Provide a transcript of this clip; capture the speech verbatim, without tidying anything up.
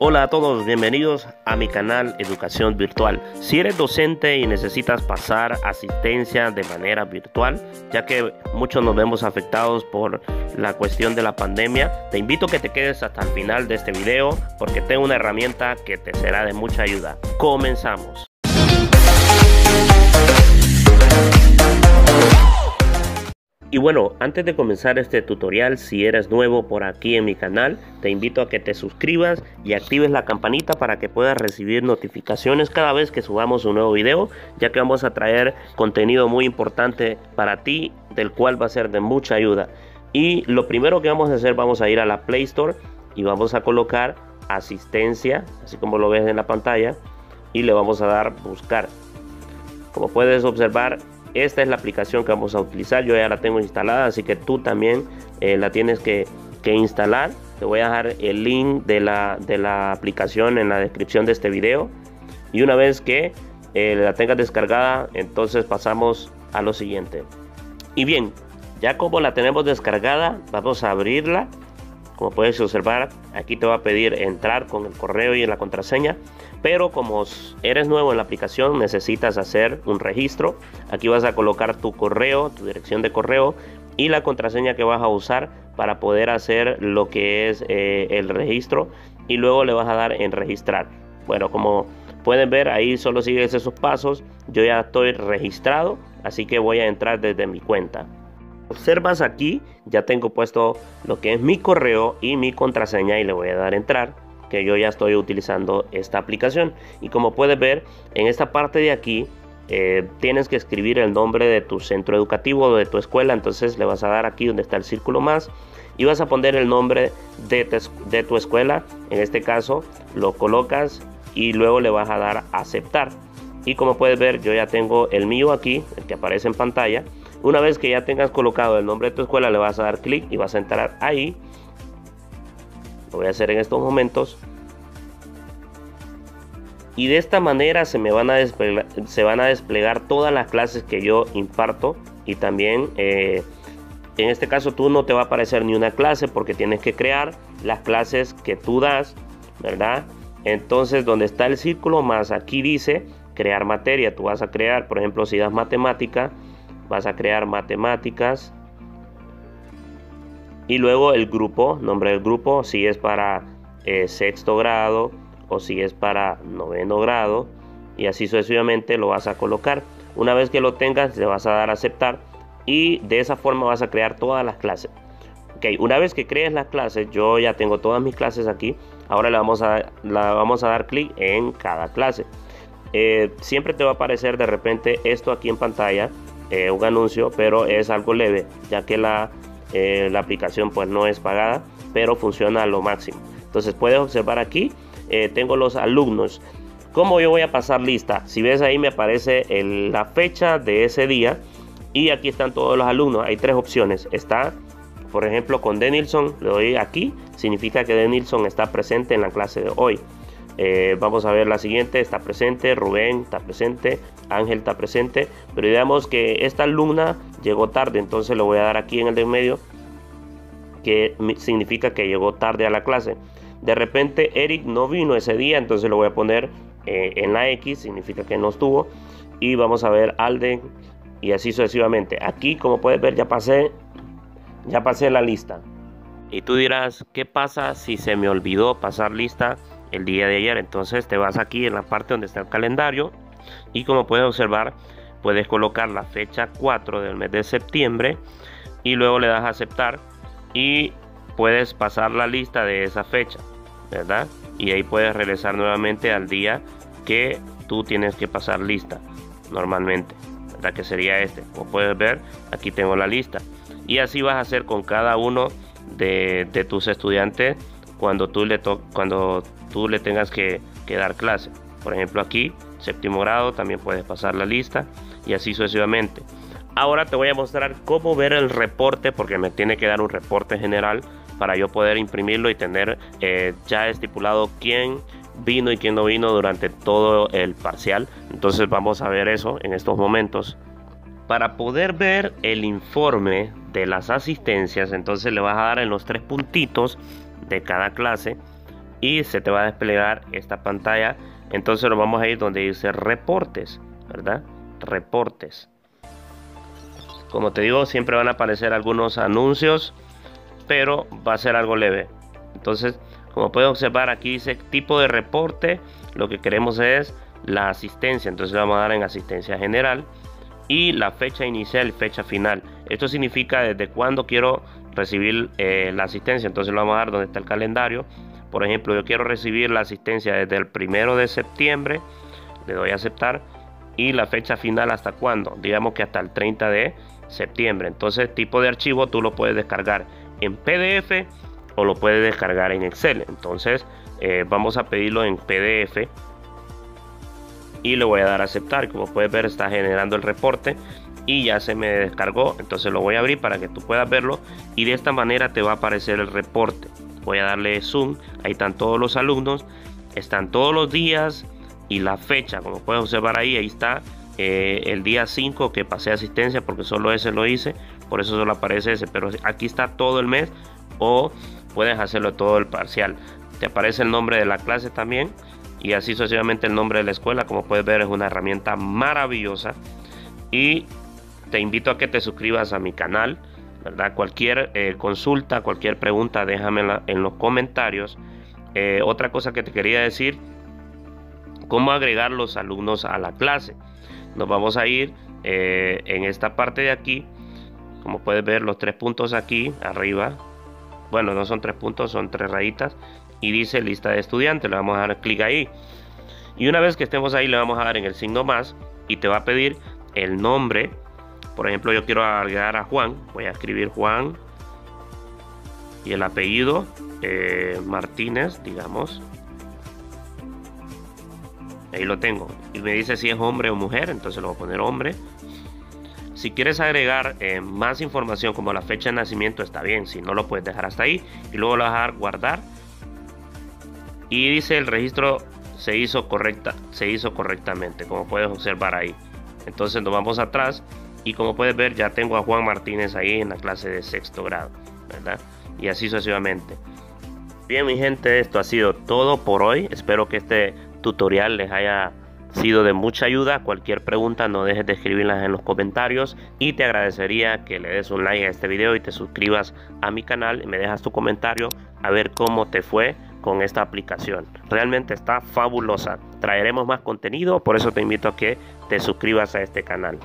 Hola a todos, bienvenidos a mi canal Educación Virtual. Si eres docente y necesitas pasar asistencia de manera virtual, ya que muchos nos vemos afectados por la cuestión de la pandemia, te invito a que te quedes hasta el final de este video porque tengo una herramienta que te será de mucha ayuda. Comenzamos. Y bueno, antes de comenzar este tutorial, si eres nuevo por aquí en mi canal, te invito a que te suscribas y actives la campanita para que puedas recibir notificaciones cada vez que subamos un nuevo video, ya que vamos a traer contenido muy importante para ti, del cual va a ser de mucha ayuda. Y lo primero que vamos a hacer, vamos a ir a la Play Store y vamos a colocar asistencia, así como lo ves en la pantalla, y le vamos a dar buscar. Como puedes observar, esta es la aplicación que vamos a utilizar. Yo ya la tengo instalada, así que tú también eh, la tienes que, que instalar. Te voy a dejar el link de la, de la aplicación en la descripción de este video. Y una vez que eh, la tengas descargada, entonces pasamos a lo siguiente. Y bien, ya como la tenemos descargada, vamos a abrirla. Como puedes observar, aquí te va a pedir entrar con el correo y la contraseña, pero como eres nuevo en la aplicación, necesitas hacer un registro. Aquí vas a colocar tu correo, tu dirección de correo y la contraseña que vas a usar para poder hacer lo que es eh, el registro, y luego le vas a dar en registrar. Bueno, como pueden ver, ahí solo sigues esos pasos. Yo ya estoy registrado, así que voy a entrar desde mi cuenta. Observas aquí, ya tengo puesto lo que es mi correo y mi contraseña, y le voy a dar entrar, que yo ya estoy utilizando esta aplicación. Y como puedes ver, en esta parte de aquí eh, tienes que escribir el nombre de tu centro educativo o de tu escuela. Entonces le vas a dar aquí donde está el círculo más y vas a poner el nombre de, te, de tu escuela. En este caso lo colocas y luego le vas a dar a aceptar. Y como puedes ver, yo ya tengo el mío aquí, el que aparece en pantalla. Una vez que ya tengas colocado el nombre de tu escuela, le vas a dar clic y vas a entrar ahí. Lo voy a hacer en estos momentos. Y de esta manera se me van a desplegar, se van a desplegar todas las clases que yo imparto. Y también eh, en este caso tú no te va a aparecer ni una clase porque tienes que crear las clases que tú das, ¿verdad? Entonces, donde está el círculo más, aquí dice crear materia. Tú vas a crear, por ejemplo, si das matemática, vas a crear matemáticas, y luego el grupo, nombre del grupo, si es para eh, sexto grado o si es para noveno grado, y así sucesivamente lo vas a colocar. Una vez que lo tengas, le vas a dar a aceptar y de esa forma vas a crear todas las clases. Ok, una vez que crees las clases, yo ya tengo todas mis clases aquí. Ahora le vamos a, la vamos a dar clic en cada clase. Eh, siempre te va a aparecer de repente esto aquí en pantalla, Eh, un anuncio, pero es algo leve, ya que la, eh, la aplicación pues no es pagada, pero funciona a lo máximo. Entonces puedes observar aquí, eh, tengo los alumnos. ¿Cómo yo voy a pasar lista? Si ves ahí, me aparece el, la fecha de ese día, y aquí están todos los alumnos. Hay tres opciones. Está, por ejemplo, con Denilson, le doy aquí, significa que Denilson está presente en la clase de hoy. Eh, vamos a ver la siguiente, está presente, Rubén está presente, Ángel está presente, pero digamos que esta alumna llegó tarde, entonces le voy a dar aquí en el de medio, que significa que llegó tarde a la clase. De repente Eric no vino ese día, entonces lo voy a poner eh, en la X, significa que no estuvo. Y vamos a ver Alden y así sucesivamente. Aquí, como puedes ver, ya pasé, ya pasé la lista. Y tú dirás, ¿qué pasa si se me olvidó pasar lista el día de ayer? Entonces te vas aquí en la parte donde está el calendario y como puedes observar, puedes colocar la fecha cuatro del mes de septiembre y luego le das a aceptar y puedes pasar la lista de esa fecha, ¿verdad? Y ahí puedes regresar nuevamente al día que tú tienes que pasar lista normalmente, ¿verdad? Que sería este. Como puedes ver, aquí tengo la lista, y así vas a hacer con cada uno de, de tus estudiantes cuando tú le to cuando tú le tengas que, que dar clase. Por ejemplo, aquí séptimo grado también puedes pasar la lista y así sucesivamente. Ahora te voy a mostrar cómo ver el reporte, porque me tiene que dar un reporte general para yo poder imprimirlo y tener eh, ya estipulado quién vino y quién no vino durante todo el parcial. Entonces vamos a ver eso en estos momentos. Para poder ver el informe de las asistencias, entonces le vas a dar en los tres puntitos de cada clase y se te va a desplegar esta pantalla. Entonces nos vamos a ir donde dice reportes, ¿verdad? Reportes. Como te digo, siempre van a aparecer algunos anuncios, pero va a ser algo leve. Entonces, como puedes observar, aquí dice tipo de reporte. Lo que queremos es la asistencia, entonces le vamos a dar en asistencia general, y la fecha inicial y fecha final. Esto significa desde cuándo quiero recibir eh, la asistencia. Entonces lo vamos a dar donde está el calendario. Por ejemplo, yo quiero recibir la asistencia desde el primero de septiembre, le doy a aceptar, y la fecha final hasta cuándo, digamos que hasta el treinta de septiembre. Entonces, tipo de archivo tú lo puedes descargar en P D F o lo puedes descargar en Excel. Entonces eh, vamos a pedirlo en P D F y le voy a dar a aceptar. Como puedes ver, está generando el reporte y ya se me descargó. Entonces lo voy a abrir para que tú puedas verlo, y de esta manera te va a aparecer el reporte. Voy a darle zoom. Ahí están todos los alumnos, están todos los días y la fecha. Como puedes observar, ahí ahí está eh, el día cinco que pasé asistencia, porque solo ese lo hice, por eso solo aparece ese, pero aquí está todo el mes, o puedes hacerlo todo el parcial. Te aparece el nombre de la clase también, y así sucesivamente el nombre de la escuela. Como puedes ver, es una herramienta maravillosa, y te invito a que te suscribas a mi canal, ¿verdad? Cualquier eh, consulta, cualquier pregunta, déjamela en los comentarios. Eh, otra cosa que te quería decir, cómo agregar los alumnos a la clase. Nos vamos a ir eh, en esta parte de aquí. Como puedes ver, los tres puntos aquí arriba, bueno, no son tres puntos, son tres rayitas, y dice lista de estudiantes. Le vamos a dar clic ahí, y una vez que estemos ahí le vamos a dar en el signo más, y te va a pedir el nombre. Por ejemplo, yo quiero agregar a Juan, voy a escribir Juan y el apellido eh, Martínez, digamos. Ahí lo tengo, y me dice si es hombre o mujer, entonces lo voy a poner hombre. Si quieres agregar eh, más información, como la fecha de nacimiento, está bien. Si no, lo puedes dejar hasta ahí, y luego lo vas a dejar guardar. Y dice el registro se hizo correcta, se hizo correctamente, como puedes observar ahí. Entonces nos vamos atrás, y como puedes ver, ya tengo a Juan Martínez ahí en la clase de sexto grado, ¿verdad? Y así sucesivamente. Bien, mi gente, esto ha sido todo por hoy. Espero que este tutorial les haya sido de mucha ayuda. Cualquier pregunta, no dejes de escribirlas en los comentarios, y te agradecería que le des un like a este video y te suscribas a mi canal, y me dejas tu comentario a ver cómo te fue con esta aplicación. Realmente está fabulosa. Traeremos más contenido, por eso te invito a que te suscribas a este canal.